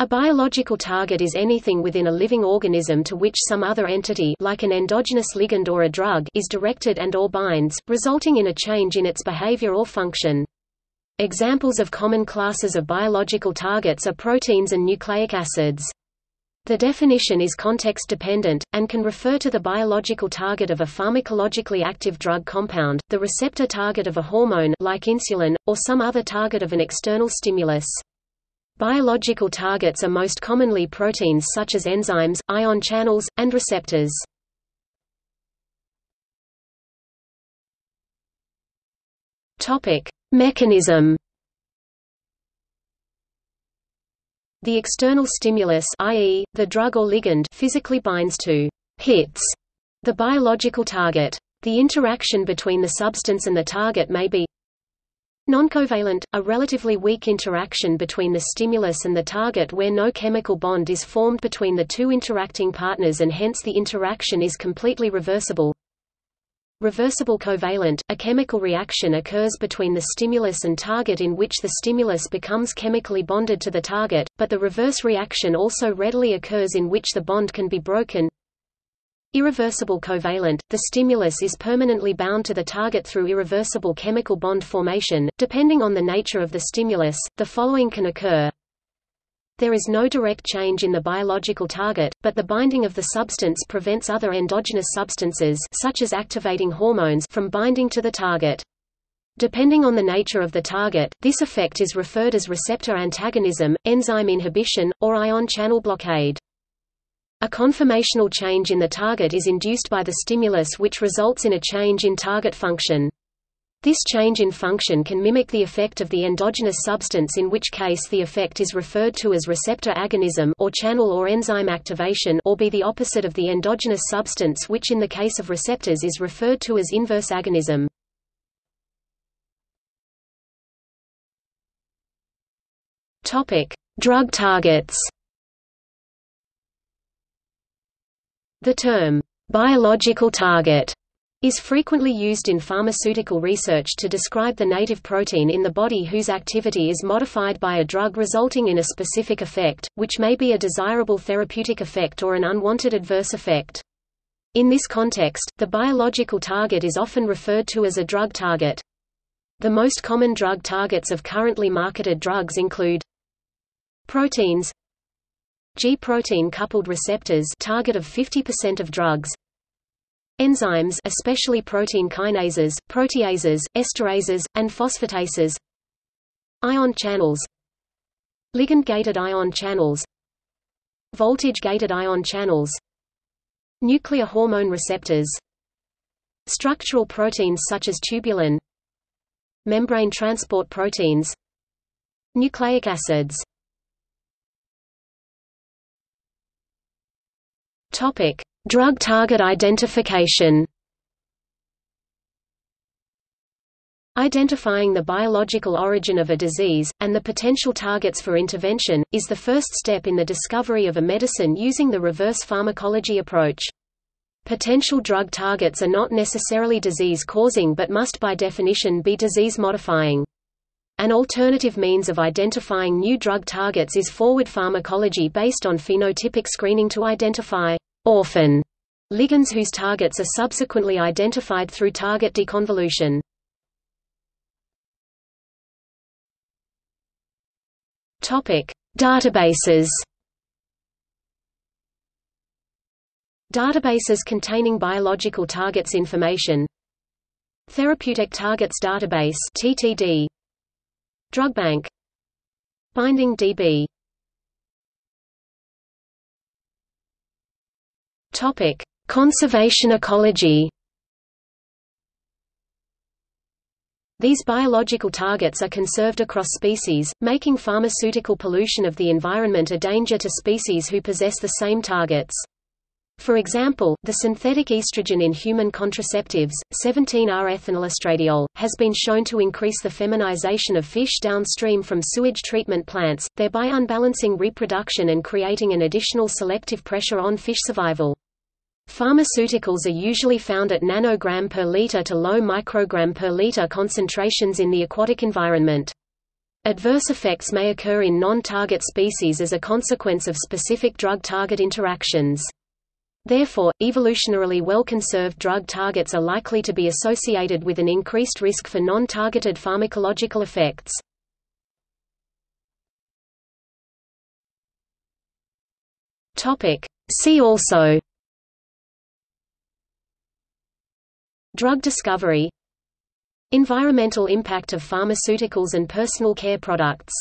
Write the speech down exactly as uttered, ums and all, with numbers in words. A biological target is anything within a living organism to which some other entity, like an endogenous ligand or a drug, is directed and/or binds, resulting in a change in its behavior or function. Examples of common classes of biological targets are proteins and nucleic acids. The definition is context-dependent, and can refer to the biological target of a pharmacologically active drug compound, the receptor target of a hormone like insulin, or some other target of an external stimulus. Biological targets are most commonly proteins such as enzymes, ion channels, and receptors. Mechanism. The external stimulus, that is, the drug or ligand, physically binds to, hits, the biological target. The interaction between the substance and the target may be noncovalent, a relatively weak interaction between the stimulus and the target where no chemical bond is formed between the two interacting partners and hence the interaction is completely reversible. Reversible covalent, a chemical reaction occurs between the stimulus and target in which the stimulus becomes chemically bonded to the target, but the reverse reaction also readily occurs in which the bond can be broken. Irreversible covalent, the stimulus is permanently bound to the target through irreversible chemical bond formation. Depending on the nature of the stimulus, the following can occur. There is no direct change in the biological target, but the binding of the substance prevents other endogenous substances, such as activating hormones, from binding to the target. Depending on the nature of the target, this effect is referred as receptor antagonism, enzyme inhibition, or ion channel blockade. A conformational change in the target is induced by the stimulus which results in a change in target function. This change in function can mimic the effect of the endogenous substance, in which case the effect is referred to as receptor agonism or channel or enzyme activation, or be the opposite of the endogenous substance, which in the case of receptors is referred to as inverse agonism. Drug targets. The term, biological target, is frequently used in pharmaceutical research to describe the native protein in the body whose activity is modified by a drug resulting in a specific effect, which may be a desirable therapeutic effect or an unwanted adverse effect. In this context, the biological target is often referred to as a drug target. The most common drug targets of currently marketed drugs include proteins, G protein coupled receptors, target of fifty percent of drugs, enzymes, especially protein kinases, proteases, esterases, and phosphatases, ion channels, ligand gated ion channels, voltage gated ion channels, nuclear hormone receptors, structural proteins such as tubulin, membrane transport proteins, nucleic acids. Topic: drug target identification. Identifying the biological origin of a disease and the potential targets for intervention is the first step in the discovery of a medicine using the reverse pharmacology approach. Potential drug targets are not necessarily disease-causing but must by definition be disease-modifying. An alternative means of identifying new drug targets is forward pharmacology based on phenotypic screening to identify orphan ligands whose targets are subsequently identified through target deconvolution. Topic: databases. Databases containing biological targets information. Therapeutic targets database (T T D). Drugbank, Binding D B. Topic: conservation ecology. These biological targets are conserved across species, making pharmaceutical pollution of the environment a danger to species who possess the same targets. For example, the synthetic estrogen in human contraceptives, seventeen A ethinylestradiol, has been shown to increase the feminization of fish downstream from sewage treatment plants, thereby unbalancing reproduction and creating an additional selective pressure on fish survival. Pharmaceuticals are usually found at nanogram per liter to low microgram per liter concentrations in the aquatic environment. Adverse effects may occur in non-target species as a consequence of specific drug-target interactions. Therefore, evolutionarily well-conserved drug targets are likely to be associated with an increased risk for non-targeted pharmacological effects. See also: Drug discovery, environmental impact of pharmaceuticals and personal care products.